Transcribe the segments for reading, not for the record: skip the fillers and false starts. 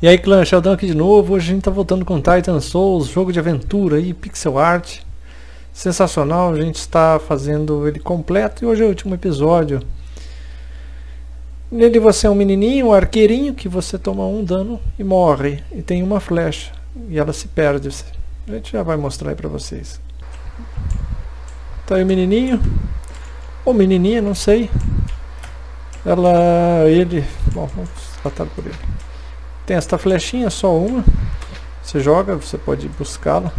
E aí clã, Sheldon aqui de novo. Hoje a gente tá voltando com Titan Souls, jogo de aventura e pixel art sensacional. A gente está fazendo ele completo e hoje é o último episódio. Nele você é um menininho, um arqueirinho, que você toma um dano e morre, e tem uma flecha e ela se perde. A gente já vai mostrar aí pra vocês. Tá aí o menininho ou menininha, não sei. Bom, vamos tratar por ele. Tem esta flechinha, só uma. Você joga, você pode buscá-la.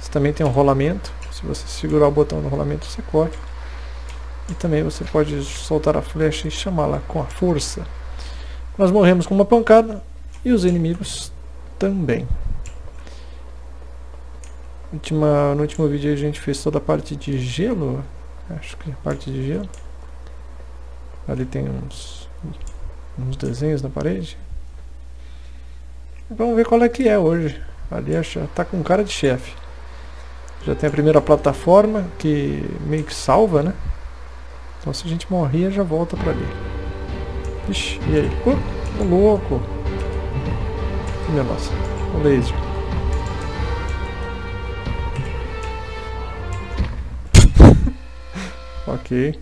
Você também tem um rolamento. Se você segurar o botão do rolamento, você corre. E também você pode soltar a flecha e chamá-la com a força. Nós morremos com uma pancada e os inimigos também. No último vídeo a gente fez toda a parte de gelo. Acho que a parte de gelo. Ali tem uns desenhos na parede. Vamos ver qual é que é hoje. Ali tá com cara de chefe. Já tem a primeira plataforma, que meio que salva, né? Então se a gente morrer, já volta pra ali. Ixi, e aí? Ô louco! Minha nossa, o laser. Ok.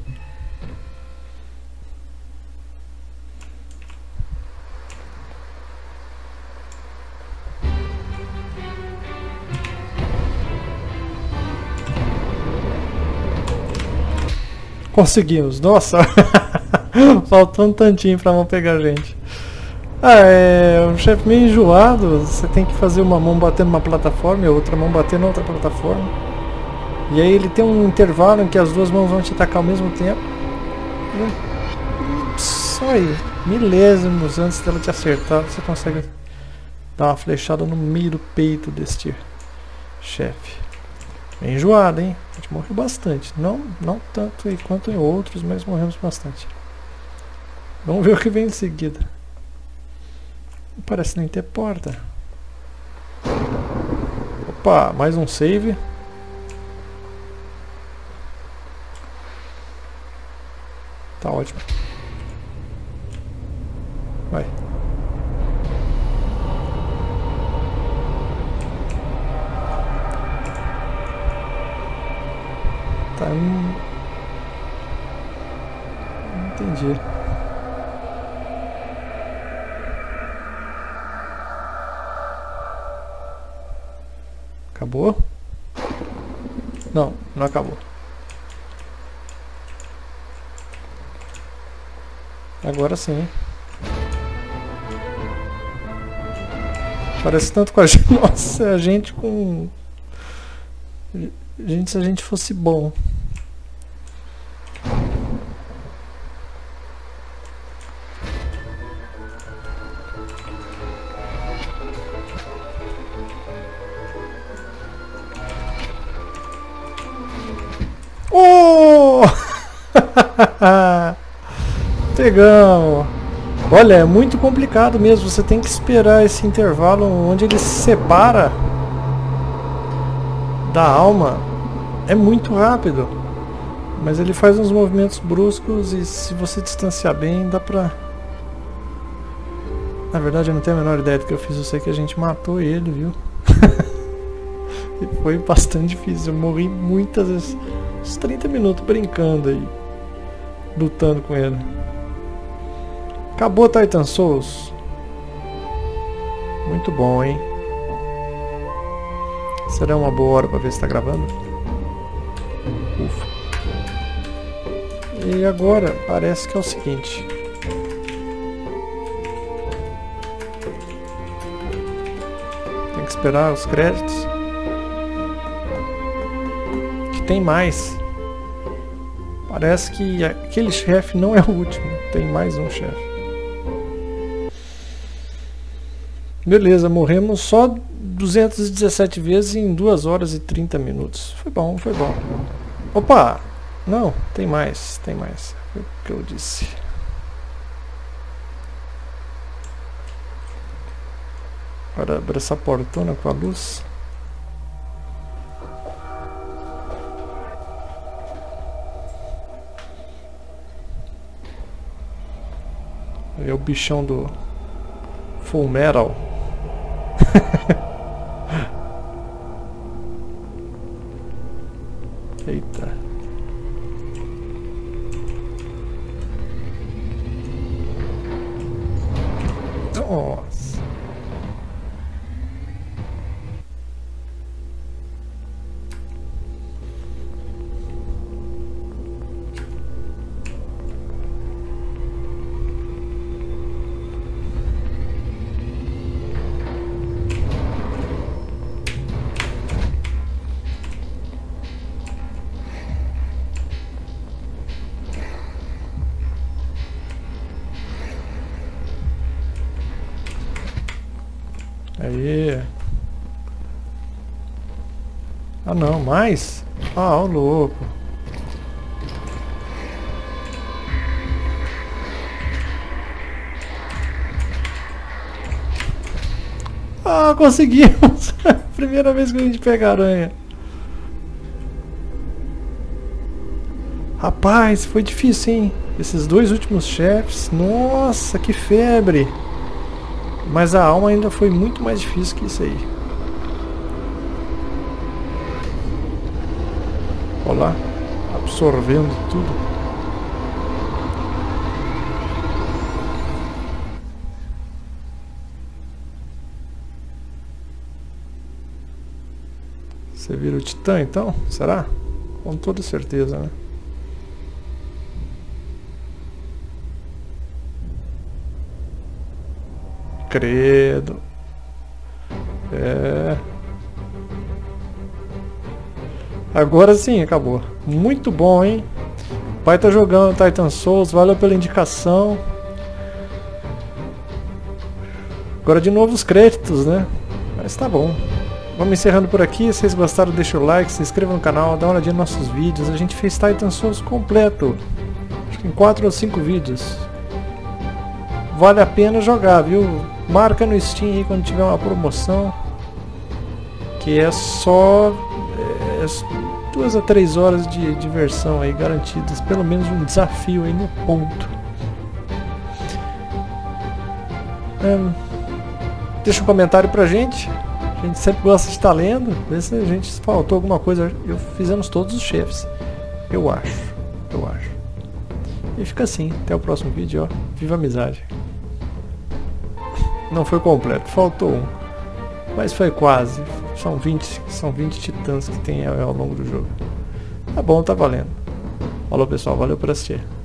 Conseguimos, nossa, faltou um tantinho pra não pegar a gente. Um chefe meio enjoado, você tem que fazer uma mão batendo numa plataforma e outra mão batendo na outra plataforma. E aí ele tem um intervalo em que as duas mãos vão te atacar ao mesmo tempo. Só aí, milésimos antes dela te acertar, você consegue dar uma flechada no meio do peito deste chefe. Bem enjoado, hein? A gente morreu bastante. Não tanto quanto em outros, mas morremos bastante. Vamos ver o que vem em seguida. Não parece nem ter porta. Opa, mais um save. Tá ótimo. Vai. Não entendi. Acabou? Não acabou. Agora sim. Parece tanto com a gente. Nossa, a gente com... Gente, se a gente fosse bom. Oh! Pegamos. Olha, é muito complicado mesmo. Você tem que esperar esse intervalo onde ele se separa da alma. É muito rápido, mas ele faz uns movimentos bruscos e se você distanciar bem dá pra... Na verdade eu não tenho a menor ideia do que eu fiz, eu sei que a gente matou ele, viu? E foi bastante difícil, eu morri muitas vezes, uns 30 minutos brincando aí, lutando com ele. Acabou Titan Souls. Muito bom, hein? Será uma boa hora pra ver se tá gravando? Ufa. E agora parece que é o seguinte. Tem que esperar os créditos. Que tem mais. Parece que aquele chefe não é o último. Tem mais um chefe. Beleza, morremos só 217 vezes em 2 horas e 30 minutos. Foi bom, foi bom. Opa! Não, tem mais. Foi o que eu disse. Agora abre essa portona com a luz. É o bichão do Full Metal. Eita. Nossa. Aí. Ah não, mais? Ah, o louco. Ah, conseguimos! Primeira vez que a gente pega aranha. Rapaz, foi difícil, hein? Esses dois últimos chefes. Nossa, que febre! Mas a alma ainda foi muito mais difícil que isso aí. Olha lá, absorvendo tudo. Você vira o Titã então? Será? Com toda certeza, né? Credo. É. Agora sim, acabou. Muito bom, hein? O pai tá jogando Titan Souls, valeu pela indicação. Agora de novo os créditos, né? Mas tá bom. Vamos encerrando por aqui. Se vocês gostaram, deixa o like, se inscreva no canal, dá uma olhadinha nos nossos vídeos. A gente fez Titan Souls completo. Acho que em 4 ou 5 vídeos. Vale a pena jogar, viu? Marca no Steam aí quando tiver uma promoção, que é só 2 a 3 horas de diversão aí garantidas, pelo menos um desafio aí no ponto. Deixa um comentário pra gente, a gente sempre gosta de estar lendo, vê se a gente faltou alguma coisa. Eu fizemos todos os chefes, eu acho. E fica assim, até o próximo vídeo, ó. Viva a amizade! Não foi completo, faltou um. Mas foi quase. São 20 titãs que tem ao longo do jogo. Tá bom, tá valendo. Falou pessoal, valeu por assistir.